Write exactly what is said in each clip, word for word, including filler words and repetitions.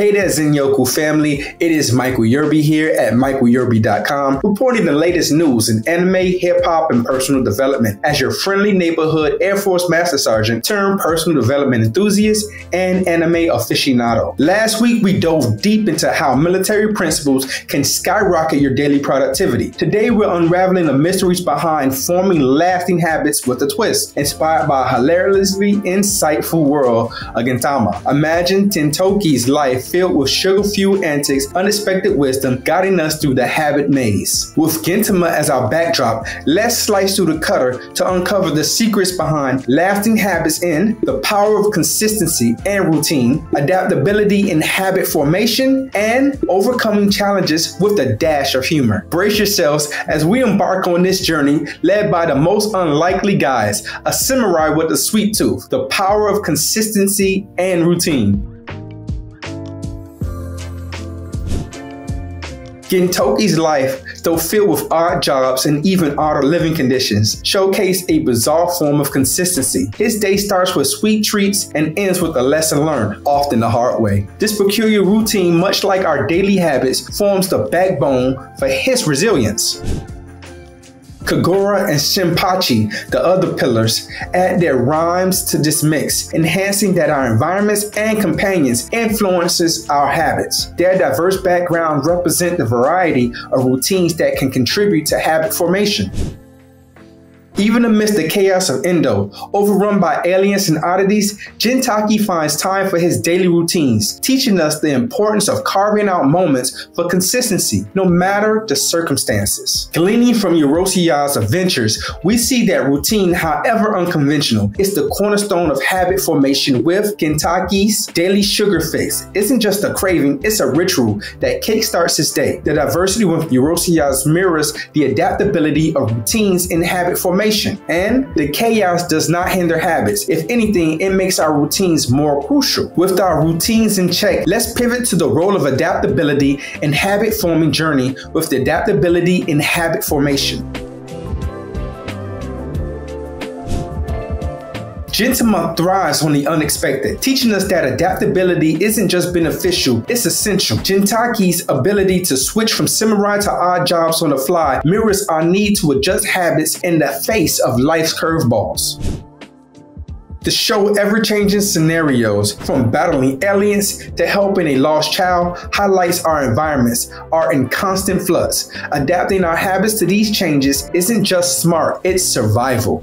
Hey there, Zenryoku family. It is Michael Yerby here at Michael Yerby dot com, reporting the latest news in anime, hip-hop, and personal development as your friendly neighborhood Air Force Master Sergeant turned personal development enthusiast and anime aficionado. Last week, we dove deep into how military principles can skyrocket your daily productivity. Today, we're unraveling the mysteries behind forming lasting habits with a twist, inspired by a hilariously insightful world of Gintama. Imagine Gintoki's life filled with sugar-fueled antics, unexpected wisdom, guiding us through the habit maze. With Gintama as our backdrop, let's slice through the cutter to uncover the secrets behind lasting habits in the power of consistency and routine, adaptability in habit formation, and overcoming challenges with a dash of humor. Brace yourselves as we embark on this journey led by the most unlikely guys, a samurai with a sweet tooth, the power of consistency and routine. Gintoki's life, though filled with odd jobs and even odder living conditions, showcased a bizarre form of consistency. His day starts with sweet treats and ends with a lesson learned, often the hard way. This peculiar routine, much like our daily habits, forms the backbone for his resilience. Kagura and Shinpachi, the other pillars, add their rhymes to this mix, enhancing that our environments and companions influences our habits. Their diverse backgrounds represent the variety of routines that can contribute to habit formation. Even amidst the chaos of Edo, overrun by aliens and oddities, Gintoki finds time for his daily routines, teaching us the importance of carving out moments for consistency, no matter the circumstances. Gleaning from Yorozuya's adventures, we see that routine, however unconventional, is the cornerstone of habit formation. With Gintoki's daily sugar fix, isn't just a craving, it's a ritual that kickstarts his day. The diversity with Yorozuya's mirrors the adaptability of routines in habit formation. And the chaos does not hinder habits. If anything, it makes our routines more crucial. With our routines in check, let's pivot to the role of adaptability in habit forming journey with the adaptability in habit formation. Gintama thrives on the unexpected, teaching us that adaptability isn't just beneficial, it's essential. Gintoki's ability to switch from samurai to odd jobs on the fly mirrors our need to adjust habits in the face of life's curveballs. The show ever-changing scenarios, from battling aliens to helping a lost child, highlights our environments are in constant flux. Adapting our habits to these changes isn't just smart, it's survival.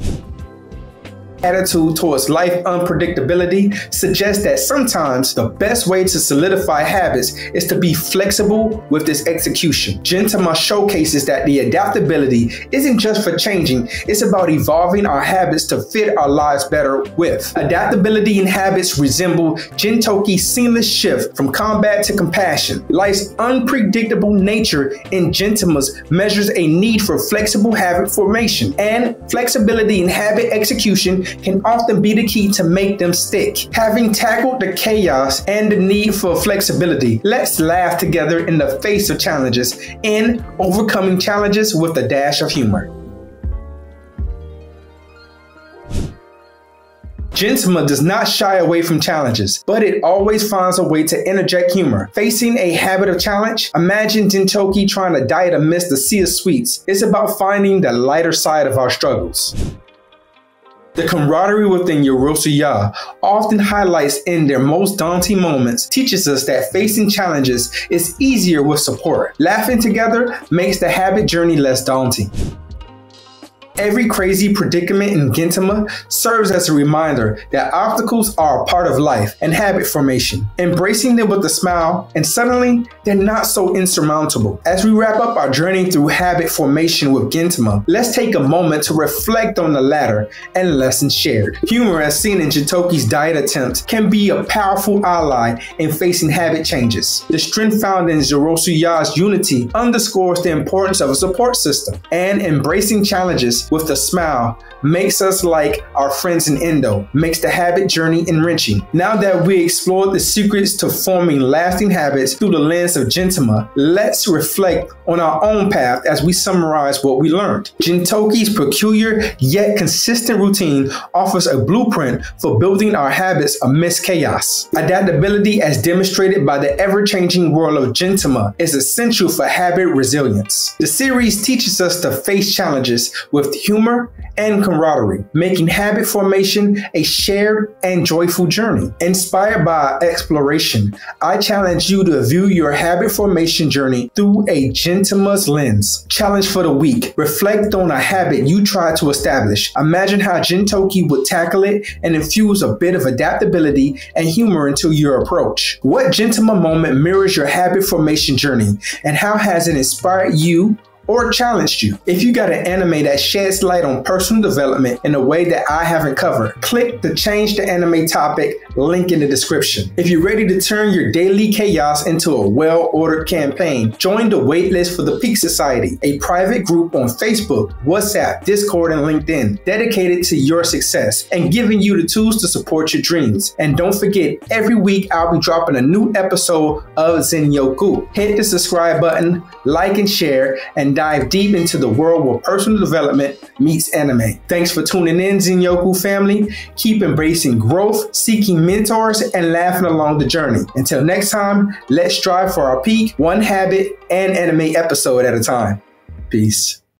Attitude towards life unpredictability suggests that sometimes the best way to solidify habits is to be flexible with its execution. Gintama showcases that the adaptability isn't just for changing, it's about evolving our habits to fit our lives better with. Adaptability in habits resemble Gintoki's seamless shift from combat to compassion. Life's unpredictable nature in Gintama's measures a need for flexible habit formation, and flexibility in habit execution can often be the key to make them stick. Having tackled the chaos and the need for flexibility, let's laugh together in the face of challenges and overcoming challenges with a dash of humor. Gintama does not shy away from challenges, but it always finds a way to interject humor. Facing a habit of challenge? Imagine Gintoki trying to diet amidst the sea of sweets. It's about finding the lighter side of our struggles. The camaraderie within Yorozuya, often highlights in their most daunting moments, teaches us that facing challenges is easier with support. Laughing together makes the habit journey less daunting. Every crazy predicament in Gintama serves as a reminder that obstacles are a part of life and habit formation. Embracing them with a smile, and suddenly they're not so insurmountable. As we wrap up our journey through habit formation with Gintama, let's take a moment to reflect on the latter and lessons shared. Humor, as seen in Gintoki's diet attempts, can be a powerful ally in facing habit changes. The strength found in Yorozuya's unity underscores the importance of a support system, and embracing challenges face with a smile makes us like our friends in Endo, makes the habit journey enriching. Now that we explored the secrets to forming lasting habits through the lens of Gintama, let's reflect on our own path as we summarize what we learned. Gintoki's peculiar yet consistent routine offers a blueprint for building our habits amidst chaos. Adaptability, as demonstrated by the ever-changing world of Gintama, is essential for habit resilience. The series teaches us to face challenges with humor and camaraderie, making habit formation a shared and joyful journey. Inspired by exploration, I challenge you to view your habit formation journey through a Gintama's lens. Challenge for the week: reflect on a habit you try to establish. Imagine how Gintoki would tackle it and infuse a bit of adaptability and humor into your approach. What Gintama moment mirrors your habit formation journey, and how has it inspired you or challenged you? If you got an anime that sheds light on personal development in a way that I haven't covered, click the Change the Anime topic link in the description. If you're ready to turn your daily chaos into a well-ordered campaign, join the waitlist for The Peak Society, a private group on Facebook, WhatsApp, Discord, and LinkedIn dedicated to your success and giving you the tools to support your dreams. And don't forget, every week I'll be dropping a new episode of Zenryoku. Hit the subscribe button, like and share, and dive deep into the world where personal development meets anime. Thanks for tuning in, Zenryoku family. Keep embracing growth, seeking mentors, and laughing along the journey. Until next time, let's strive for our peak, one habit and anime episode at a time. Peace.